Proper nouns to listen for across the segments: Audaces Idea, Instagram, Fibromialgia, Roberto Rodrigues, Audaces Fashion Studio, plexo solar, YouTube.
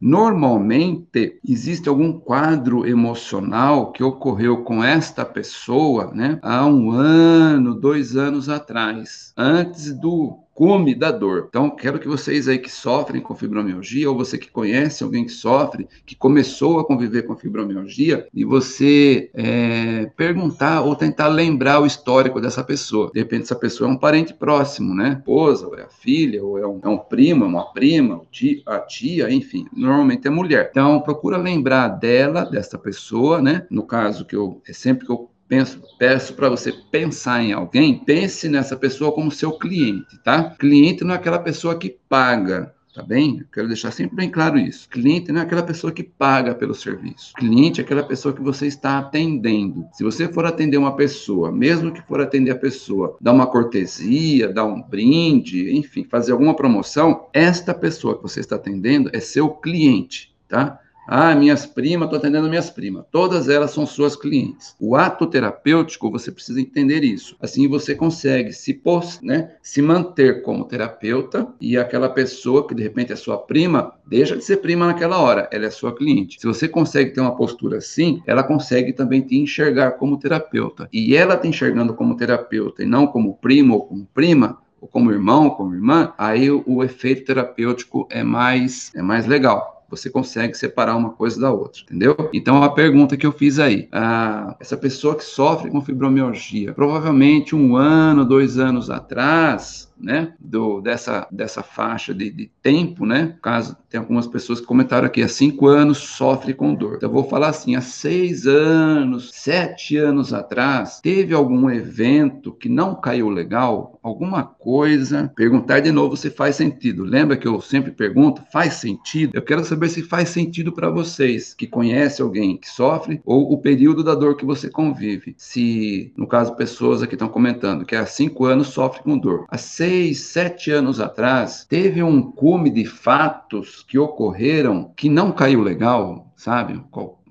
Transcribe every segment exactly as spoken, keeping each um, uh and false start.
Normalmente, existe algum quadro emocional que ocorreu com esta pessoa, né, há um ano, dois anos atrás, antes do cume da dor. Então, quero que vocês aí que sofrem com fibromialgia, ou você que conhece alguém que sofre, que começou a conviver com fibromialgia, e você é, perguntar ou tentar lembrar o histórico dessa pessoa. De repente, essa pessoa é um parente próximo, né? Esposa, ou é a filha, ou é um, é um primo, uma prima, a tia, enfim. Normalmente é mulher. Então, procura lembrar dela, dessa pessoa, né? No caso, que eu é sempre que eu Penso, peço para você pensar em alguém, pense nessa pessoa como seu cliente, tá? Cliente não é aquela pessoa que paga, tá bem? Eu quero deixar sempre bem claro isso. Cliente não é aquela pessoa que paga pelo serviço. Cliente é aquela pessoa que você está atendendo. Se você for atender uma pessoa, mesmo que for atender a pessoa, dar uma cortesia, dar um brinde, enfim, fazer alguma promoção, esta pessoa que você está atendendo é seu cliente, tá? Ah, minhas primas, estou atendendo minhas primas. Todas elas são suas clientes. O ato terapêutico, você precisa entender isso. Assim você consegue se, né, se manter como terapeuta, e aquela pessoa que de repente é sua prima, deixa de ser prima naquela hora, ela é sua cliente. Se você consegue ter uma postura assim, ela consegue também te enxergar como terapeuta. E ela te enxergando como terapeuta e não como primo ou como prima, ou como irmão ou como irmã, aí o, o efeito terapêutico é mais, é mais legal. Você consegue separar uma coisa da outra, entendeu? Então, a pergunta que eu fiz aí, ah, essa pessoa que sofre com fibromialgia, provavelmente um ano, dois anos atrás, né, do, dessa, dessa faixa de, de tempo, né, caso tem algumas pessoas que comentaram aqui, há cinco anos sofre com dor. Então, eu vou falar assim, há seis anos, sete anos atrás, teve algum evento que não caiu legal, alguma coisa, perguntar de novo se faz sentido. Lembra que eu sempre pergunto, faz sentido? Eu quero saber saber se faz sentido para vocês que conhecem alguém que sofre, ou o período da dor que você convive. Se, no caso, pessoas aqui estão comentando que há cinco anos sofre com dor. Há seis, sete anos atrás, teve um cume de fatos que ocorreram que não caiu legal, sabe?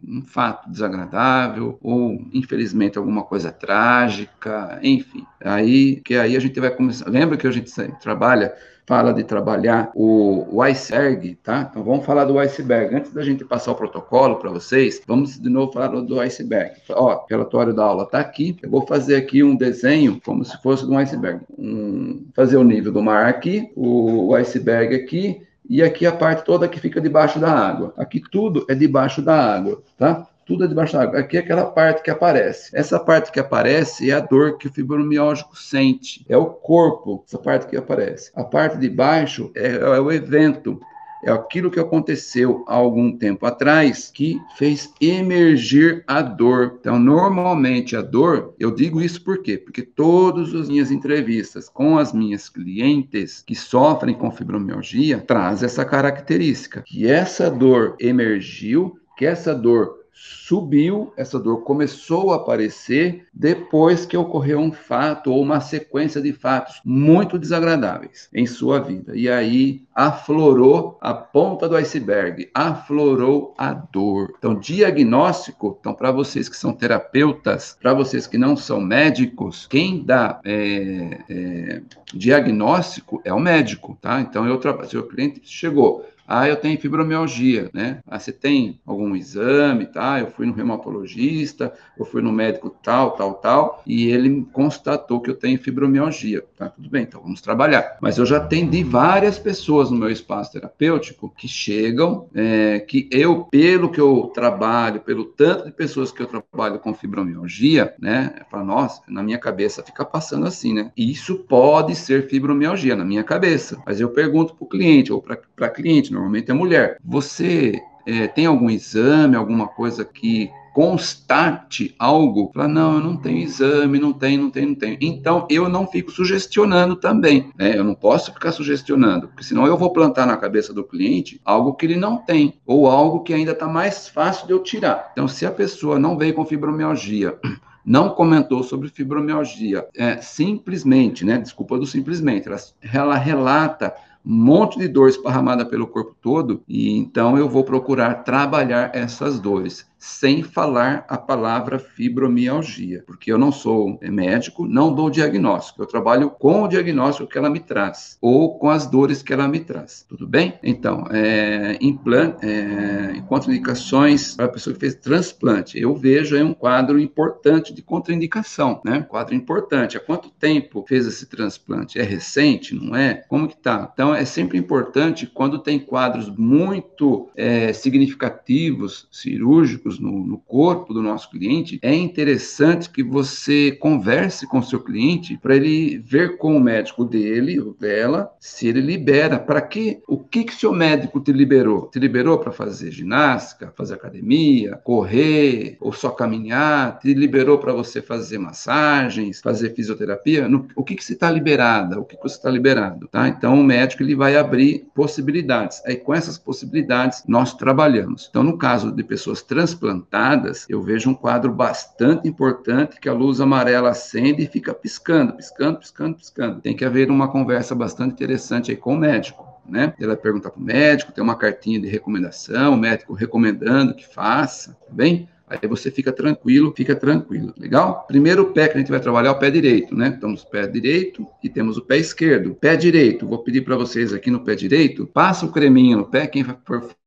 Um fato desagradável, ou, infelizmente, alguma coisa trágica, enfim. Aí, que aí a gente vai começar... Lembra que a gente trabalha... fala de trabalhar o, o iceberg, tá? Então, vamos falar do iceberg. Antes da gente passar o protocolo para vocês, vamos de novo falar do, do iceberg. Ó, o relatório da aula tá aqui. Eu vou fazer aqui um desenho como se fosse de um iceberg. Um, fazer o nível do mar aqui, o, o iceberg aqui, e aqui a parte toda que fica debaixo da água. Aqui tudo é debaixo da água, tá? Tudo é debaixo da água. Aqui é aquela parte que aparece. Essa parte que aparece é a dor que o fibromialgico sente. É o corpo, essa parte que aparece. A parte de baixo é, é o evento. É aquilo que aconteceu há algum tempo atrás que fez emergir a dor. Então, normalmente a dor, eu digo isso por quê? Porque todas as minhas entrevistas com as minhas clientes que sofrem com fibromialgia traz essa característica. Que essa dor emergiu, que essa dor subiu, essa dor começou a aparecer depois que ocorreu um fato ou uma sequência de fatos muito desagradáveis em sua vida. E aí aflorou a ponta do iceberg, aflorou a dor. Então, diagnóstico, então, para vocês que são terapeutas, para vocês que não são médicos, quem dá é, é, diagnóstico é o médico, tá? Então, eu trabalho, seu cliente chegou... Ah, eu tenho fibromialgia, né? Ah, você tem algum exame, tá? Eu fui no reumatologista, eu fui no médico tal, tal, tal, e ele constatou que eu tenho fibromialgia, tá? Tudo bem, então vamos trabalhar. Mas eu já atendi várias pessoas no meu espaço terapêutico que chegam, é, que eu, pelo que eu trabalho, pelo tanto de pessoas que eu trabalho com fibromialgia, né? Eu falo, nossa, na minha cabeça fica passando assim, né? Isso pode ser fibromialgia na minha cabeça. Mas eu pergunto pro cliente, ou pra, pra cliente, normalmente é mulher. Você é, tem algum exame, alguma coisa que constate algo? Fala, não, eu não tenho exame, não tenho, não tenho, não tenho. Então, eu não fico sugestionando também, né? Eu não posso ficar sugestionando, porque senão eu vou plantar na cabeça do cliente algo que ele não tem, ou algo que ainda está mais fácil de eu tirar. Então, se a pessoa não veio com fibromialgia... não comentou sobre fibromialgia, é, simplesmente, né, desculpa do simplesmente, ela, ela relata um monte de dor esparramada pelo corpo todo, e então eu vou procurar trabalhar essas dores. sem falar a palavra fibromialgia, porque eu não sou médico, não dou diagnóstico, eu trabalho com o diagnóstico que ela me traz, ou com as dores que ela me traz, tudo bem? Então, é, implante, é, contraindicações para a pessoa que fez transplante, eu vejo aí um quadro importante de contraindicação, né? Um quadro importante, há quanto tempo fez esse transplante? É recente, não é? Como que tá? Então, é sempre importante, quando tem quadros muito é, significativos, cirúrgicos, No, no corpo do nosso cliente, é interessante que você converse com o seu cliente para ele ver com o médico dele ou dela se ele libera. Para que? O que que seu médico te liberou? Te liberou para fazer ginástica, fazer academia, correr ou só caminhar? Te liberou para você fazer massagens, fazer fisioterapia? No, o que que você está liberada? O que que você está liberado? Tá? Então o médico ele vai abrir possibilidades. Aí com essas possibilidades nós trabalhamos. Então no caso de pessoas transplantadas plantadas, eu vejo um quadro bastante importante que a luz amarela acende e fica piscando, piscando, piscando, piscando. Tem que haver uma conversa bastante interessante aí com o médico, né? Ela pergunta para o médico, tem uma cartinha de recomendação, o médico recomendando que faça, tá bem? Aí você fica tranquilo, fica tranquilo, legal? Primeiro pé que a gente vai trabalhar é o pé direito, né? Temos o pé direito e temos o pé esquerdo. Pé direito, vou pedir para vocês aqui no pé direito, passa o creminho no pé, quem for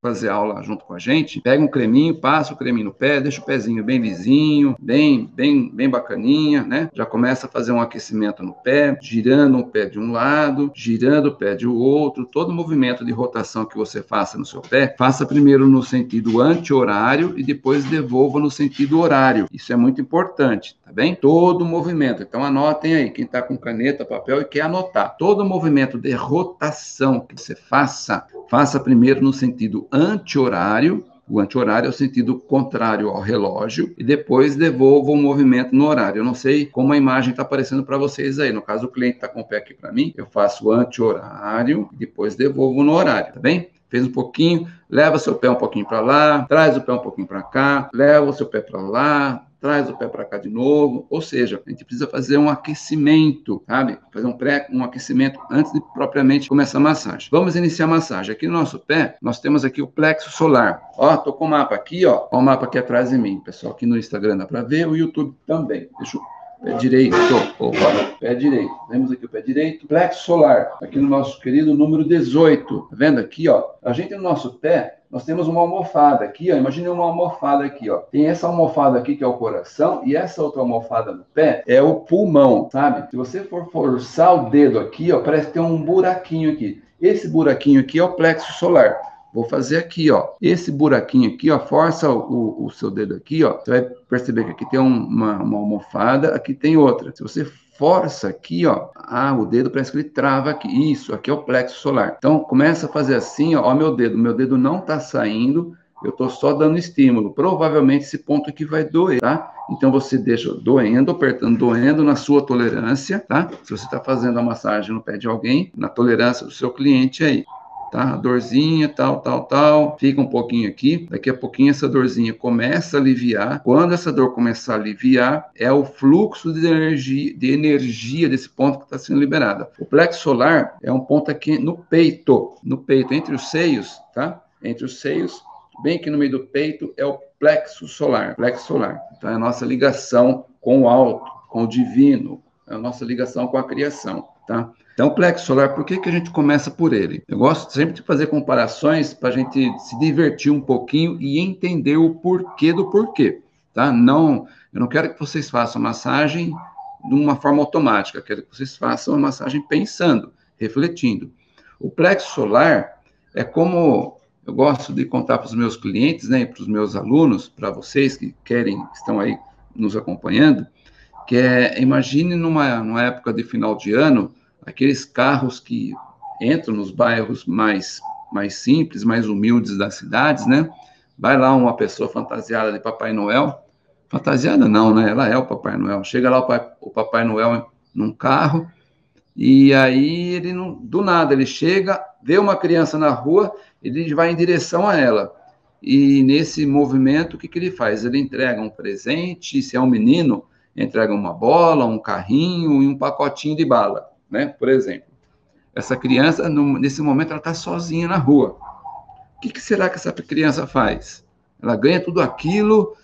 fazer aula junto com a gente, pega um creminho, passa o creminho no pé, deixa o pezinho bem lisinho, bem, bem, bem bacaninha, né? Já começa a fazer um aquecimento no pé, girando o pé de um lado, girando o pé de outro, todo movimento de rotação que você faça no seu pé, faça primeiro no sentido anti-horário e depois devolva no sentido horário. Isso é muito importante, tá bem? Todo movimento. Então anotem aí, quem tá com caneta, papel e quer anotar. Todo movimento de rotação que você faça, faça primeiro no sentido anti-horário. O anti-horário é o sentido contrário ao relógio e depois devolva o movimento no horário. Eu não sei como a imagem está aparecendo para vocês aí. No caso, o cliente está com o pé aqui para mim. Eu faço o anti-horário e depois devolvo no horário, tá bem? Fez um pouquinho, leva seu pé um pouquinho para lá, traz o pé um pouquinho para cá, leva o seu pé para lá, traz o pé para cá de novo, ou seja, a gente precisa fazer um aquecimento, sabe? Fazer um pré, um aquecimento antes de propriamente começar a massagem. Vamos iniciar a massagem. Aqui no nosso pé, nós temos aqui o plexo solar. Ó, tô com o mapa aqui, ó. Ó o mapa aqui atrás de mim, pessoal. Aqui no Instagram dá para ver, o YouTube também. Deixa eu... Pé direito, opa, pé direito, temos aqui o pé direito, plexo solar, aqui no nosso querido número dezoito, tá vendo aqui, ó, a gente no nosso pé, nós temos uma almofada aqui, ó, imagine uma almofada aqui, ó, tem essa almofada aqui que é o coração e essa outra almofada no pé é o pulmão, sabe? Se você for forçar o dedo aqui, ó, parece que tem um buraquinho aqui, esse buraquinho aqui é o plexo solar. Vou fazer aqui, ó, esse buraquinho aqui, ó, força o, o, o seu dedo aqui, ó, você vai perceber que aqui tem um, uma, uma almofada, aqui tem outra. Se você força aqui, ó, ah, o dedo parece que ele trava aqui, isso, aqui é o plexo solar. Então, começa a fazer assim, ó, ó meu dedo, meu dedo não tá saindo, eu tô só dando estímulo, provavelmente esse ponto aqui vai doer, tá? Então, você deixa doendo, apertando, doendo na sua tolerância, tá? Se você tá fazendo a massagem no pé de alguém, na tolerância do seu cliente aí. Tá? A dorzinha, tal, tal, tal, fica um pouquinho aqui, daqui a pouquinho essa dorzinha começa a aliviar, quando essa dor começar a aliviar, é o fluxo de energia, de energia desse ponto que está sendo liberada. O plexo solar é um ponto aqui no peito, no peito, entre os seios, tá? Entre os seios, bem aqui no meio do peito, é o plexo solar, plexo solar, então é a nossa ligação com o alto, com o divino, é a nossa ligação com a criação, tá? Então, o plexo solar, por que que a gente começa por ele? Eu gosto sempre de fazer comparações para a gente se divertir um pouquinho e entender o porquê do porquê, tá? Não, eu não quero que vocês façam massagem de uma forma automática, eu quero que vocês façam a massagem pensando, refletindo. O plexo solar é como... Eu gosto de contar para os meus clientes, né, para os meus alunos, para vocês que querem, que estão aí nos acompanhando, que é, imagine numa, numa época de final de ano... Aqueles carros que entram nos bairros mais, mais simples, mais humildes das cidades, né? Vai lá uma pessoa fantasiada de Papai Noel. Fantasiada não, né? Ela é o Papai Noel. Chega lá o, pai, o Papai Noel num carro e aí ele, não, do nada, ele chega, vê uma criança na rua, ele vai em direção a ela. E nesse movimento, o que que ele faz? Ele entrega um presente, se é um menino, entrega uma bola, um carrinho e um pacotinho de bala. Né? Por exemplo, essa criança, no, nesse momento, ela está sozinha na rua. O que que será que essa criança faz? Ela ganha tudo aquilo,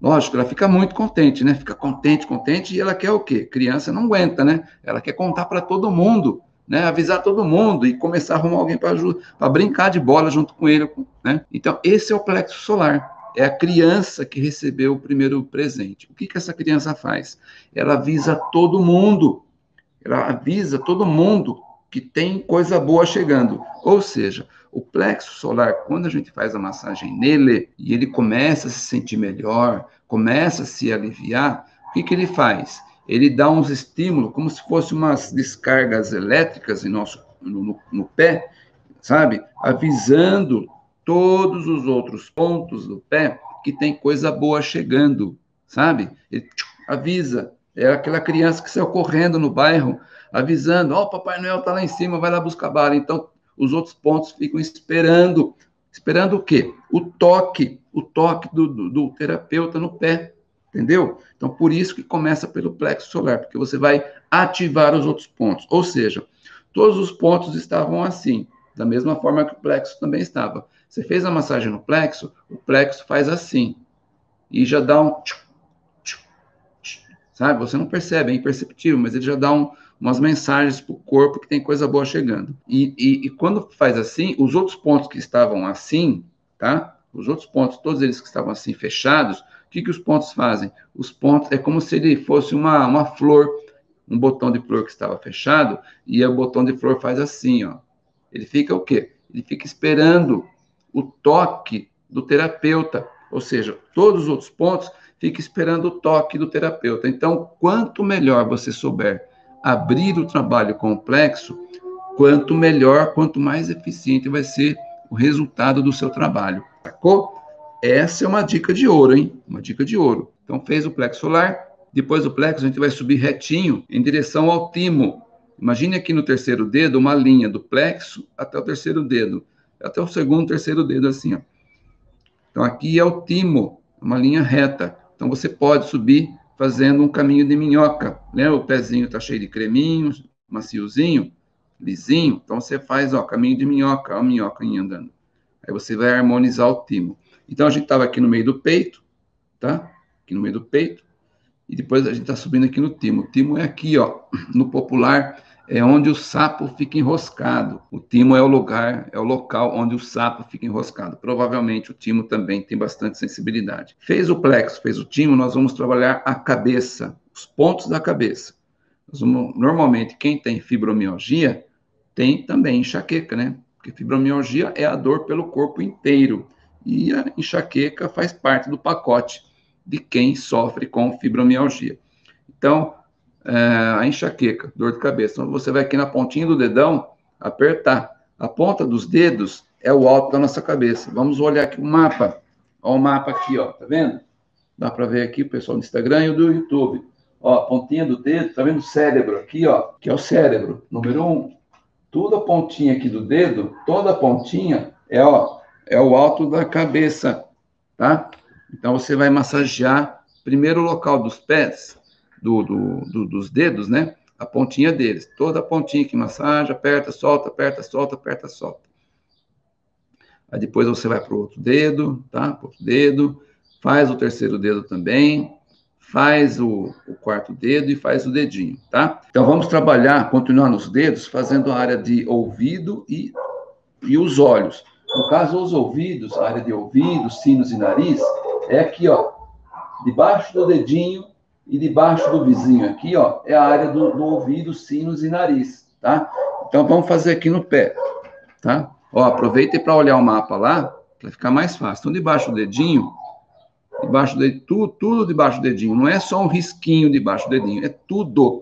lógico, ela fica muito contente, né? Fica contente, contente, e ela quer o quê? Criança não aguenta, né? Ela quer contar para todo mundo, né? Avisar todo mundo e começar a arrumar alguém para ajudar, para brincar de bola junto com ele, né? Então, esse é o plexo solar. É a criança que recebeu o primeiro presente. O que que essa criança faz? Ela avisa todo mundo. Ela avisa todo mundo que tem coisa boa chegando. Ou seja, o plexo solar, quando a gente faz a massagem nele, e ele começa a se sentir melhor, começa a se aliviar, o que que ele faz? Ele dá uns estímulos, como se fossem umas descargas elétricas em nosso, no, no, no pé, sabe? Avisando todos os outros pontos do pé que tem coisa boa chegando, sabe? Ele avisa. É aquela criança que saiu correndo no bairro, avisando, ó, oh, Papai Noel tá lá em cima, vai lá buscar bala. Então, os outros pontos ficam esperando. Esperando o quê? O toque, o toque do, do, do terapeuta no pé, entendeu? Então, por isso que começa pelo plexo solar, porque você vai ativar os outros pontos. Ou seja, todos os pontos estavam assim, da mesma forma que o plexo também estava. Você fez a massagem no plexo, o plexo faz assim. E já dá um... Tchum, tchum, tchum, sabe? Você não percebe, é imperceptível, mas ele já dá um, umas mensagens para o corpo que tem coisa boa chegando. E, e, e quando faz assim, os outros pontos que estavam assim, tá? Os outros pontos, todos eles que estavam assim fechados, o que que os pontos fazem? Os pontos, é como se ele fosse uma, uma flor, um botão de flor que estava fechado, e o botão de flor faz assim, ó. Ele fica o quê? Ele fica esperando o toque do terapeuta. Ou seja, todos os outros pontos ficam esperando o toque do terapeuta. Então, quanto melhor você souber abrir o trabalho complexo, quanto melhor, quanto mais eficiente vai ser o resultado do seu trabalho. Sacou? Essa é uma dica de ouro, hein? Uma dica de ouro. Então, fez o plexo solar. Depois do plexo, a gente vai subir retinho em direção ao timo. Imagine aqui no terceiro dedo uma linha do plexo até o terceiro dedo. Até o segundo, terceiro dedo, assim, ó. Então, aqui é o timo, uma linha reta. Então, você pode subir fazendo um caminho de minhoca. Lembra? O pezinho tá cheio de creminho, maciozinho, lisinho. Então, você faz, ó, caminho de minhoca, ó, a minhoca andando. Aí você vai harmonizar o timo. Então, a gente tava aqui no meio do peito, tá? Aqui no meio do peito. E depois a gente tá subindo aqui no timo. O timo é aqui, ó, no popular... É onde o sapo fica enroscado. O timo é o lugar, é o local onde o sapo fica enroscado. Provavelmente o timo também tem bastante sensibilidade. Fez o plexo, fez o timo, nós vamos trabalhar a cabeça, os pontos da cabeça. Nós vamos, normalmente, quem tem fibromialgia, tem também enxaqueca, né? Porque fibromialgia é a dor pelo corpo inteiro. E a enxaqueca faz parte do pacote de quem sofre com fibromialgia. Então, É, a enxaqueca, dor de cabeça. Então, você vai aqui na pontinha do dedão, apertar. A ponta dos dedos é o alto da nossa cabeça. Vamos olhar aqui o mapa. Ó, o mapa aqui, ó, tá vendo? Dá pra ver aqui o pessoal do Instagram e o do YouTube. Ó, a pontinha do dedo, tá vendo o cérebro aqui, ó? Que é o cérebro, número um. Toda a pontinha aqui do dedo, toda a pontinha é, ó, é o alto da cabeça, tá? Então, você vai massagear primeiro o local dos pés, Do, do, do, dos dedos, né? A pontinha deles. Toda a pontinha que massagem, aperta, solta, aperta, solta, aperta, solta. Aí depois você vai pro outro dedo, tá? Pro outro dedo. Faz o terceiro dedo também. Faz o, o quarto dedo e faz o dedinho, tá? Então vamos trabalhar, continuar nos dedos, fazendo a área de ouvido e, e os olhos. No caso, os ouvidos, a área de ouvido, sinos e nariz, é aqui, ó. Debaixo do dedinho, e debaixo do vizinho aqui, ó, é a área do, do ouvido, sinos e nariz, tá? Então, vamos fazer aqui no pé, tá? Ó, aproveita para olhar o mapa lá, para ficar mais fácil. Então, debaixo do dedinho, debaixo do dedinho, tudo, tudo debaixo do dedinho. Não é só um risquinho debaixo do dedinho, é tudo.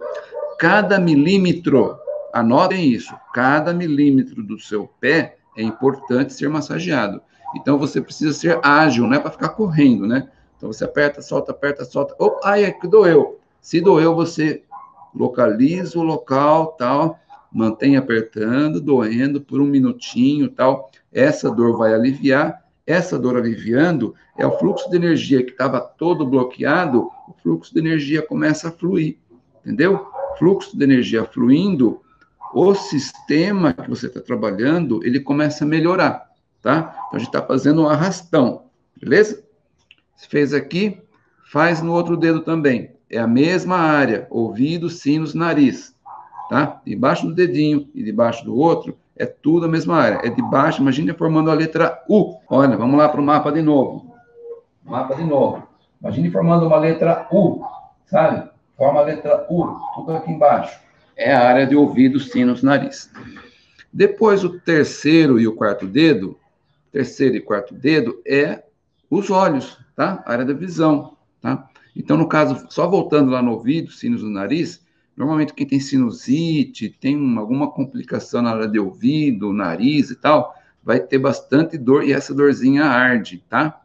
Cada milímetro, anotem isso, cada milímetro do seu pé é importante ser massageado. Então, você precisa ser ágil, não é para ficar correndo, né? Então, você aperta, solta, aperta, solta. Oh, ai, é que doeu. Se doeu, você localiza o local, tal. Mantém apertando, doendo por um minutinho, tal. Essa dor vai aliviar. Essa dor aliviando é o fluxo de energia que estava todo bloqueado. O fluxo de energia começa a fluir, entendeu? Fluxo de energia fluindo, o sistema que você está trabalhando, ele começa a melhorar, tá? Então, a gente está fazendo um arrastão. Beleza? Se fez aqui, faz no outro dedo também. É a mesma área, ouvido, sinos, nariz, tá? Debaixo do dedinho e debaixo do outro, é tudo a mesma área. É de baixo, imagina formando a letra U. Olha, vamos lá para o mapa de novo. Mapa de novo. Imagine formando uma letra U, sabe? Forma a letra U, tudo aqui embaixo. É a área de ouvido, sinos, nariz. Depois, o terceiro e o quarto dedo, terceiro e quarto dedo é os olhos, tá? A área da visão, tá? Então, no caso, só voltando lá no ouvido, sinos no nariz, normalmente quem tem sinusite, tem uma, alguma complicação na área de ouvido, nariz e tal, vai ter bastante dor e essa dorzinha arde, tá?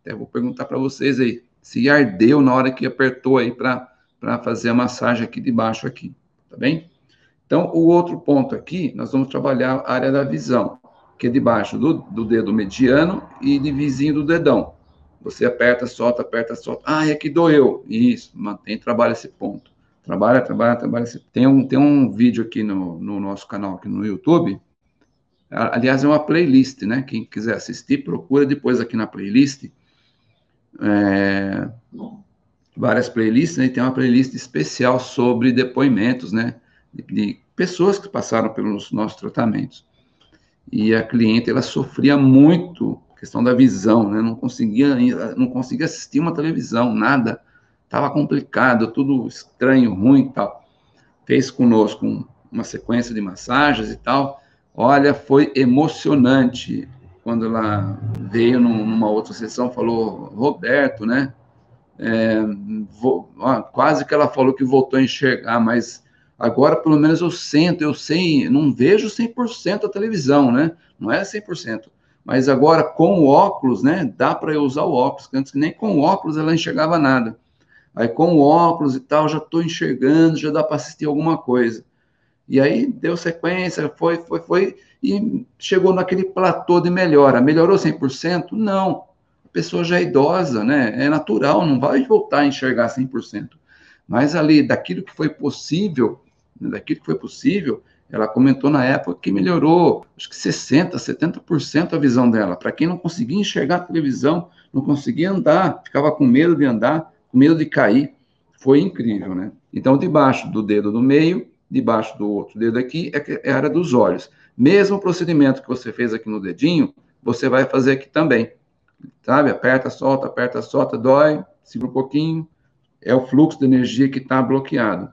Até vou perguntar para vocês aí, se ardeu na hora que apertou aí para fazer a massagem aqui de baixo aqui, tá bem? Então, o outro ponto aqui, nós vamos trabalhar a área da visão, que é debaixo do, do dedo mediano e de vizinho do dedão. Você aperta, solta, aperta, solta. Ah, é que doeu. Isso, mantém, trabalha esse ponto. Trabalha, trabalha, trabalha esse ponto. Tem um, tem um vídeo aqui no, no nosso canal, aqui no YouTube. Aliás, é uma playlist, né? Quem quiser assistir, procura depois aqui na playlist. É, várias playlists, né? E tem uma playlist especial sobre depoimentos, né? De, de pessoas que passaram pelos nossos tratamentos. E a cliente, ela sofria muito questão da visão, né? Não conseguia, não conseguia assistir uma televisão, nada. Tava complicado, tudo estranho, ruim e tal. Fez conosco uma sequência de massagens e tal. Olha, foi emocionante. Quando ela veio numa outra sessão, falou, Roberto, né? É, vou, ó, quase que ela falou que voltou a enxergar, mas agora pelo menos eu sento, eu sei, não vejo cem por cento a televisão, né? Não é cem por cento. Mas agora, com o óculos, né, dá para eu usar o óculos, que antes nem com o óculos ela enxergava nada. Aí, com o óculos e tal, já estou enxergando, já dá para assistir alguma coisa. E aí, deu sequência, foi, foi, foi, e chegou naquele platô de melhora. Melhorou cem por cento? Não. A pessoa já é idosa, né, é natural, não vai voltar a enxergar cem por cento. Mas ali, daquilo que foi possível, daquilo que foi possível... Ela comentou na época que melhorou, acho que sessenta por cento, setenta por cento a visão dela. Para quem não conseguia enxergar a televisão, não conseguia andar, ficava com medo de andar, com medo de cair. Foi incrível, né? Então, debaixo do dedo do meio, debaixo do outro dedo aqui, é a área dos olhos. Mesmo procedimento que você fez aqui no dedinho, você vai fazer aqui também. Sabe? Aperta, solta, aperta, solta, dói, segura um pouquinho. É o fluxo de energia que está bloqueado.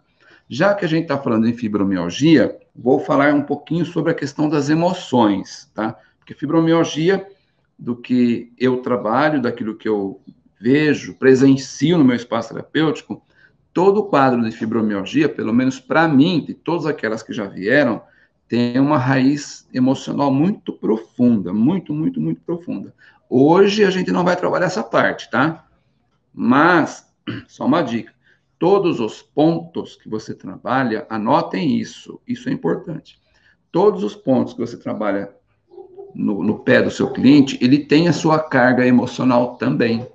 Já que a gente está falando em fibromialgia, vou falar um pouquinho sobre a questão das emoções, tá? Porque fibromialgia, do que eu trabalho, daquilo que eu vejo, presencio no meu espaço terapêutico, todo o quadro de fibromialgia, pelo menos para mim, de todas aquelas que já vieram, tem uma raiz emocional muito profunda, muito, muito, muito profunda. Hoje a gente não vai trabalhar essa parte, tá? Mas, só uma dica. Todos os pontos que você trabalha, anotem isso, isso é importante. Todos os pontos que você trabalha no, no pé do seu cliente, ele tem a sua carga emocional também.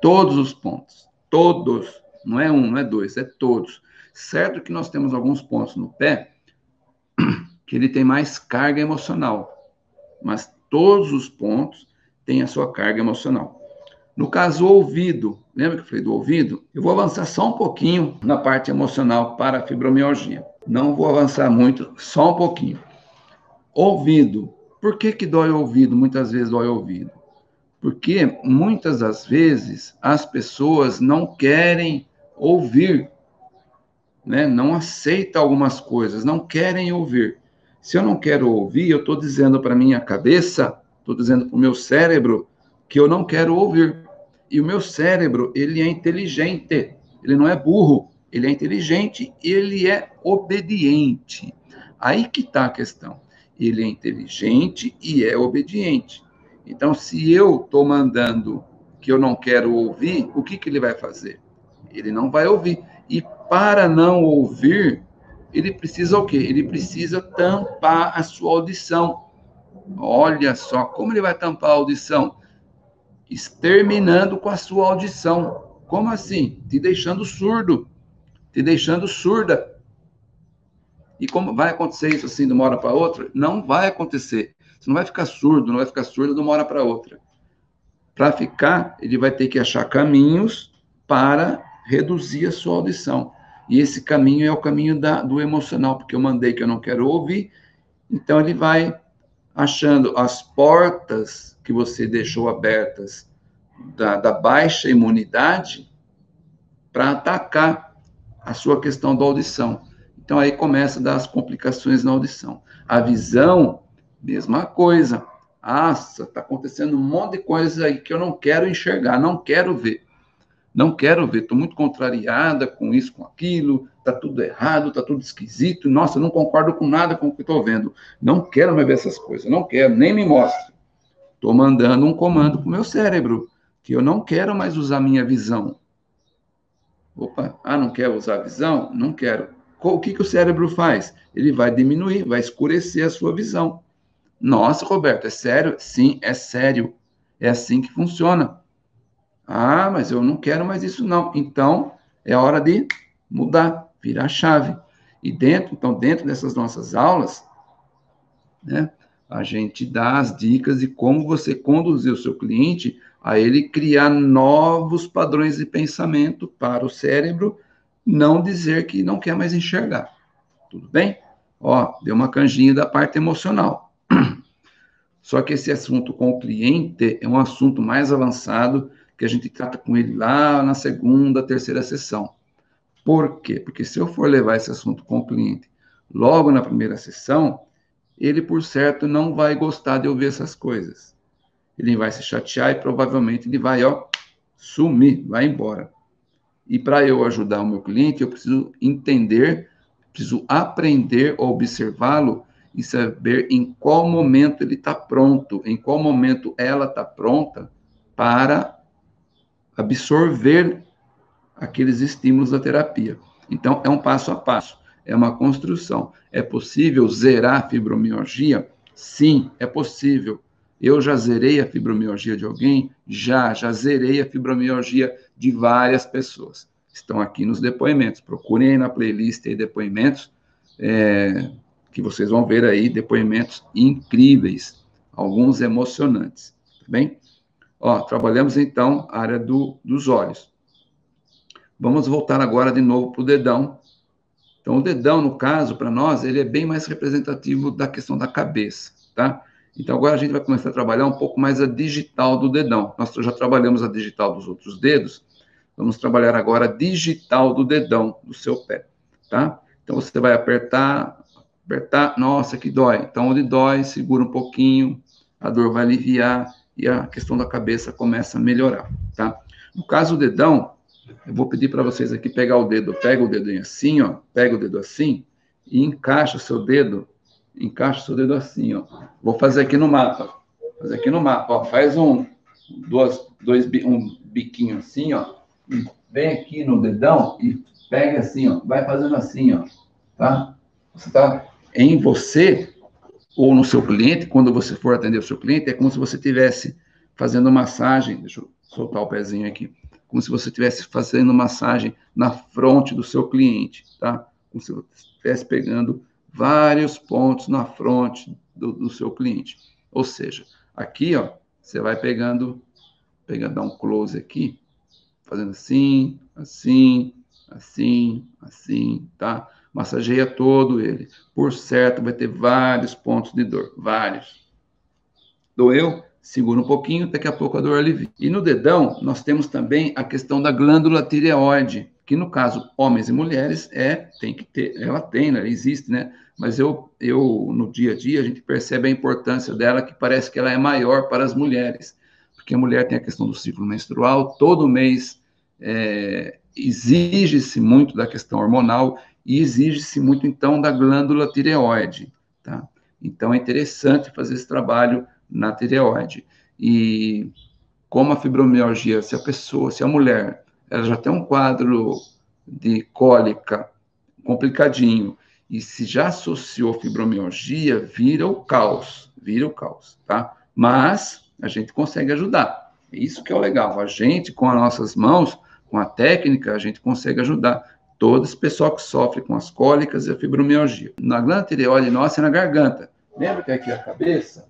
Todos os pontos, todos, não é um, não é dois, é todos. Certo que nós temos alguns pontos no pé que ele tem mais carga emocional, mas todos os pontos têm a sua carga emocional. No caso, o ouvido, lembra que eu falei do ouvido? Eu vou avançar só um pouquinho na parte emocional para a fibromialgia. Não vou avançar muito, só um pouquinho. Ouvido. Por que que dói o ouvido? Muitas vezes dói o ouvido. Porque muitas das vezes as pessoas não querem ouvir, né? Não aceitam algumas coisas, não querem ouvir. Se eu não quero ouvir, eu estou dizendo para a minha cabeça, estou dizendo para o meu cérebro que eu não quero ouvir. E o meu cérebro, ele é inteligente, ele não é burro, ele é inteligente, ele é obediente. Aí que está a questão. Ele é inteligente e é obediente. Então, se eu estou mandando que eu não quero ouvir, o que que ele vai fazer? Ele não vai ouvir. E para não ouvir, ele precisa o quê? Ele precisa tampar a sua audição. Olha só, como ele vai tampar a audição? Exterminando com a sua audição. Como assim? Te deixando surdo, te deixando surda. E como vai acontecer isso assim de uma hora para outra? Não vai acontecer. Você não vai ficar surdo, não vai ficar surda de uma hora para outra. Para ficar, ele vai ter que achar caminhos para reduzir a sua audição. E esse caminho é o caminho da, do emocional, porque eu mandei que eu não quero ouvir. Então, ele vai achando as portas que você deixou abertas da, da baixa imunidade para atacar a sua questão da audição. Então, aí começa a dar as complicações na audição. A visão, mesma coisa. Nossa, está acontecendo um monte de coisa aí que eu não quero enxergar, não quero ver. Não quero ver, estou muito contrariada com isso, com aquilo, está tudo errado, está tudo esquisito, nossa, não concordo com nada com o que estou vendo, não quero mais ver essas coisas, não quero, nem me mostre. Estou mandando um comando para o meu cérebro, que eu não quero mais usar minha visão. Opa, ah, não quero usar a visão? Não quero. O que, que o cérebro faz? Ele vai diminuir, vai escurecer a sua visão. Nossa, Roberto, é sério? Sim, é sério. É assim que funciona. Ah, mas eu não quero mais isso não. Então, é hora de mudar, virar a chave. E dentro, então, dentro dessas nossas aulas, né, a gente dá as dicas de como você conduzir o seu cliente a ele criar novos padrões de pensamento para o cérebro não dizer que não quer mais enxergar. Tudo bem? Ó, deu uma canjinha da parte emocional. Só que esse assunto com o cliente é um assunto mais avançado, que a gente trata com ele lá na segunda, terceira sessão. Por quê? Porque se eu for levar esse assunto com o cliente logo na primeira sessão, ele, por certo, não vai gostar de ouvir essas coisas. Ele vai se chatear e provavelmente ele vai, ó, sumir, vai embora. E para eu ajudar o meu cliente, eu preciso entender, preciso aprender a observá-lo e saber em qual momento ele está pronto, em qual momento ela está pronta para absorver aqueles estímulos da terapia. Então, é um passo a passo, é uma construção. É possível zerar a fibromialgia? Sim, é possível. Eu já zerei a fibromialgia de alguém? Já, já zerei a fibromialgia de várias pessoas. Estão aqui nos depoimentos. Procurem aí na playlist aí depoimentos, é, que vocês vão ver aí depoimentos incríveis, alguns emocionantes, tá bem? Ó, trabalhamos então a área do, dos olhos. Vamos voltar agora de novo para o dedão. Então, o dedão, no caso, para nós, ele é bem mais representativo da questão da cabeça, tá? Então, agora a gente vai começar a trabalhar um pouco mais a digital do dedão. Nós já trabalhamos a digital dos outros dedos. Vamos trabalhar agora a digital do dedão, do seu pé, tá? Então, você vai apertar, apertar. Nossa, que dói. Então, onde dói, segura um pouquinho, a dor vai aliviar. E a questão da cabeça começa a melhorar, tá? No caso do dedão, eu vou pedir para vocês aqui pegar o dedo, pega o dedo assim, ó, pega o dedo assim e encaixa o seu dedo, encaixa o seu dedo assim, ó. Vou fazer aqui no mapa, fazer aqui no mapa, ó, faz um, duas, dois, um biquinho assim, ó, vem aqui no dedão e pega assim, ó, vai fazendo assim, ó, tá? Você tá em você... ou no seu cliente, quando você for atender o seu cliente, é como se você estivesse fazendo massagem, deixa eu soltar o pezinho aqui, como se você estivesse fazendo massagem na fronte do seu cliente, tá? Como se você estivesse pegando vários pontos na fronte do, do seu cliente. Ou seja, aqui, ó, você vai pegando, pega, dá um close aqui, fazendo assim, assim, assim, assim, tá? Massageia todo ele. Por certo, vai ter vários pontos de dor. Vários. Doeu? Segura um pouquinho, daqui a pouco a dor alivia. E no dedão, nós temos também a questão da glândula tireoide, que no caso, homens e mulheres, é, tem que ter, ela tem, né? Existe, né? Mas eu, eu, no dia a dia, a gente percebe a importância dela, que parece que ela é maior para as mulheres. Porque a mulher tem a questão do ciclo menstrual, todo mês é, exige-se muito da questão hormonal, e exige-se muito, então, da glândula tireoide, tá? Então, é interessante fazer esse trabalho na tireoide. E como a fibromialgia, se a pessoa, se a mulher, ela já tem um quadro de cólica complicadinho, e se já associou fibromialgia, vira o caos, vira o caos, tá? Mas a gente consegue ajudar. Isso que é o legal. A gente, com as nossas mãos, com a técnica, a gente consegue ajudar todo esse pessoal que sofre com as cólicas e a fibromialgia. Na glândula tireoide nossa é na garganta. Lembra que aqui a cabeça,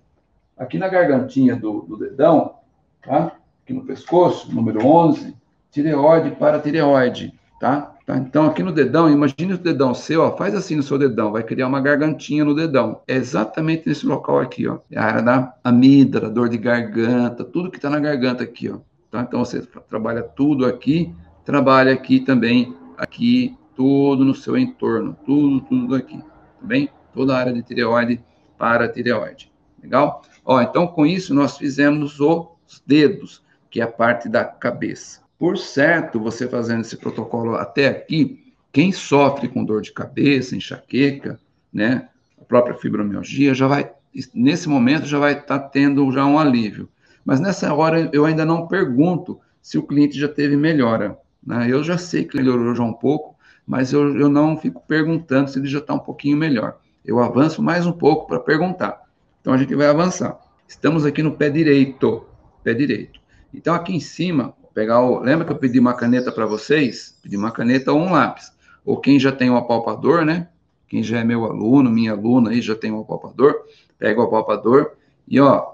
aqui na gargantinha do, do dedão, tá? aqui no pescoço, número onze, tireoide para tireoide, tá? tá? Então, aqui no dedão, imagine o dedão seu, ó, faz assim no seu dedão, vai criar uma gargantinha no dedão. É exatamente nesse local aqui, ó. É a área da amígdala, dor de garganta, tudo que tá na garganta aqui, ó. Tá? Então, você trabalha tudo aqui, trabalha aqui também, aqui, tudo no seu entorno, tudo, tudo aqui, tá bem? Toda a área de tireoide para tireoide, legal? Ó, então, com isso, nós fizemos os dedos, que é a parte da cabeça. Por certo, você fazendo esse protocolo até aqui, quem sofre com dor de cabeça, enxaqueca, né, a própria fibromialgia, já vai, nesse momento, já vai estar tá tendo já um alívio. Mas nessa hora, eu ainda não pergunto se o cliente já teve melhora, né? Eu já sei que melhorou já um pouco, mas eu, eu não fico perguntando se ele já está um pouquinho melhor. Eu avanço mais um pouco para perguntar. Então, a gente vai avançar. Estamos aqui no pé direito, pé direito. Então, aqui em cima, pegar o... lembra que eu pedi uma caneta para vocês? Pedi uma caneta ou um lápis. Ou quem já tem um apalpador, né? Quem já é meu aluno, minha aluna aí, já tem um apalpador. Pega o apalpador e, ó,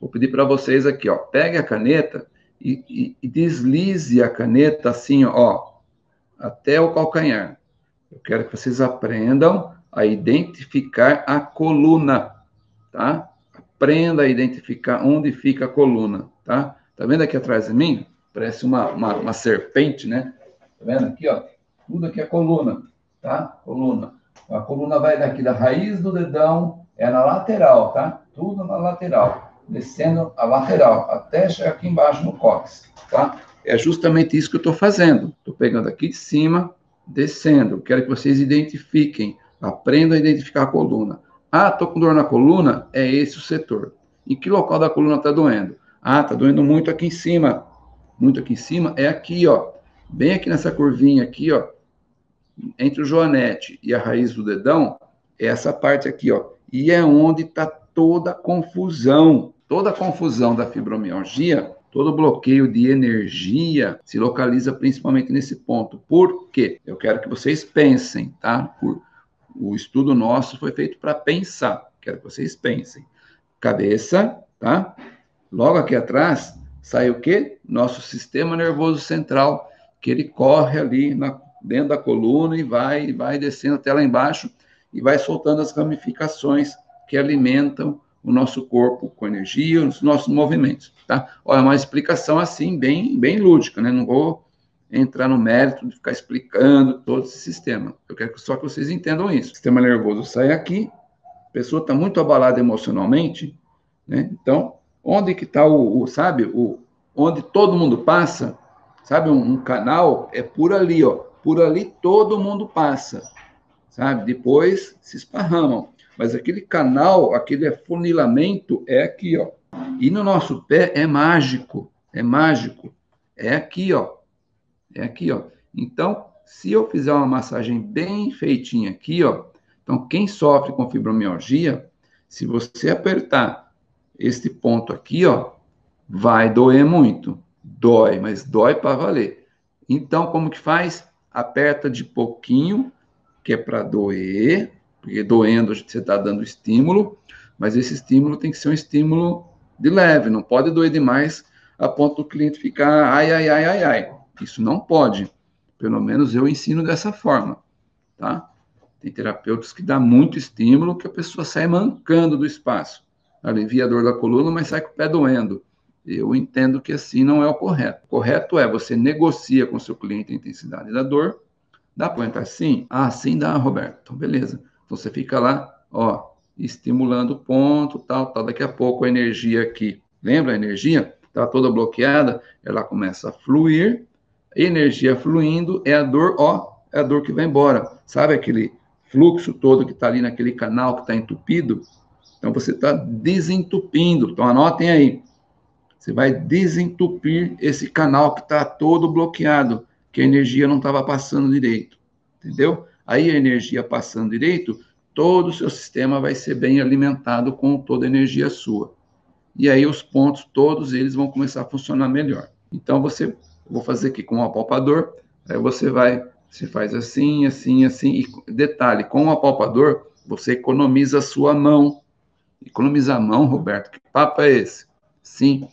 vou pedir para vocês aqui, ó. Pegue a caneta e, e, e deslize a caneta assim, ó, até o calcanhar. Eu quero que vocês aprendam a identificar a coluna, tá? Aprenda a identificar onde fica a coluna, tá? Tá vendo aqui atrás de mim? Parece uma, uma, uma serpente, né? Tá vendo aqui, ó? Tudo aqui é coluna, tá? Coluna. A coluna vai daqui da raiz do dedão, é na lateral, tá? Tudo na lateral, descendo a lateral, até chegar aqui embaixo no cóccix, tá? É justamente isso que eu tô fazendo. Tô pegando aqui de cima, descendo. Quero que vocês identifiquem. Aprenda a identificar a coluna. Ah, tô com dor na coluna? É esse o setor. Em que local da coluna tá doendo? Ah, tá doendo muito aqui em cima. Muito aqui em cima é aqui, ó. Bem aqui nessa curvinha aqui, ó. Entre o joanete e a raiz do dedão, é essa parte aqui, ó. E é onde tá toda a confusão. Toda a confusão da fibromialgia, todo o bloqueio de energia se localiza principalmente nesse ponto. Por quê? Eu quero que vocês pensem, tá? Por O estudo nosso foi feito para pensar. Quero que vocês pensem. Cabeça, tá? Logo aqui atrás, sai o quê? Nosso sistema nervoso central, que ele corre ali na, dentro da coluna e vai, vai descendo até lá embaixo e vai soltando as ramificações que alimentam o nosso corpo com energia, os nossos movimentos, tá? Olha, uma explicação assim, bem, bem lúdica, né? Não vou entrar no mérito de ficar explicando todo esse sistema. Eu quero só que vocês entendam isso. O sistema nervoso sai aqui, a pessoa está muito abalada emocionalmente, né? Então, onde que está o, o, sabe, o, onde todo mundo passa, sabe, um, um canal, é por ali, ó, por ali todo mundo passa, sabe, depois se esparramam, mas aquele canal, aquele afunilamento é aqui, ó, e no nosso pé é mágico, é mágico, é aqui, ó, é aqui, ó. Então, se eu fizer uma massagem bem feitinha aqui, ó, então quem sofre com fibromialgia, se você apertar este ponto aqui, ó, vai doer muito. Dói, mas dói para valer. Então, como que faz? Aperta de pouquinho, que é para doer, porque doendo você está dando estímulo, mas esse estímulo tem que ser um estímulo de leve, não pode doer demais a ponto do cliente ficar ai, ai, ai, ai, ai. Isso não pode, pelo menos eu ensino dessa forma, tá? Tem terapeutas que dá muito estímulo que a pessoa sai mancando do espaço, alivia a dor da coluna, mas sai com o pé doendo. Eu entendo que assim não é o correto. O correto é você negocia com o seu cliente a intensidade da dor, dá para aguentar assim? Ah, sim dá, Roberto, então beleza. Então você fica lá, ó, estimulando o ponto, tal, tal, daqui a pouco a energia aqui, lembra a energia? Tá toda bloqueada, ela começa a fluir, energia fluindo, é a dor, ó, é a dor que vai embora. Sabe aquele fluxo todo que tá ali naquele canal que tá entupido? Então você tá desentupindo. Então anotem aí. Você vai desentupir esse canal que tá todo bloqueado, que a energia não tava passando direito. Entendeu? Aí a energia passando direito, todo o seu sistema vai ser bem alimentado com toda a energia sua. E aí os pontos, todos eles vão começar a funcionar melhor. Então você... Vou fazer aqui com o apalpador, aí você vai, você faz assim, assim, assim, e detalhe, com o apalpador, você economiza a sua mão. Economizar a mão, Roberto, que papo é esse? Sim,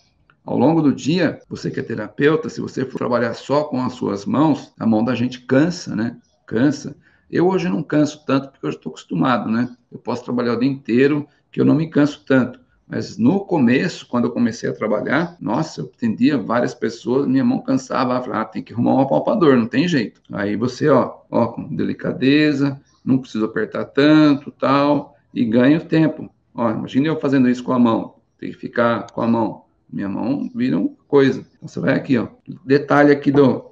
Ao longo do dia, você que é terapeuta, se você for trabalhar só com as suas mãos, a mão da gente cansa, né? Cansa. Eu hoje não canso tanto, porque eu estou acostumado, né? Eu posso trabalhar o dia inteiro, que eu não me canso tanto. Mas no começo, quando eu comecei a trabalhar, nossa, eu atendia várias pessoas, minha mão cansava, ela falava, ah, tem que arrumar um apalpador, não tem jeito. Aí você, ó, ó, com delicadeza, não preciso apertar tanto, tal, e ganha o tempo. Ó, imagina eu fazendo isso com a mão, tem que ficar com a mão. Minha mão vira uma coisa. Então você vai aqui, ó, detalhe aqui do,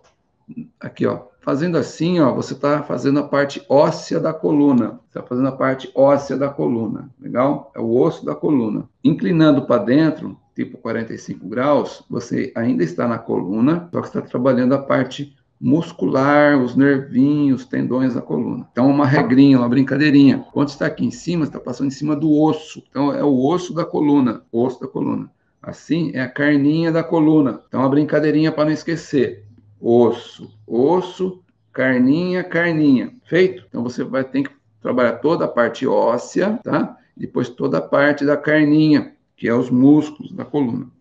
aqui, ó. Fazendo assim, ó, você está fazendo a parte óssea da coluna. Você está fazendo a parte óssea da coluna, legal? É o osso da coluna. Inclinando para dentro, tipo quarenta e cinco graus, você ainda está na coluna, só que está trabalhando a parte muscular, os nervinhos, os tendões da coluna. Então, uma regrinha, uma brincadeirinha. Quando está aqui em cima, você está passando em cima do osso. Então, é o osso da coluna, osso da coluna. Assim, é a carninha da coluna. Então, uma brincadeirinha para não esquecer. Osso, osso, carninha, carninha. Feito? Então você vai ter que trabalhar toda a parte óssea, tá? Depois toda a parte da carninha, que é os músculos da coluna.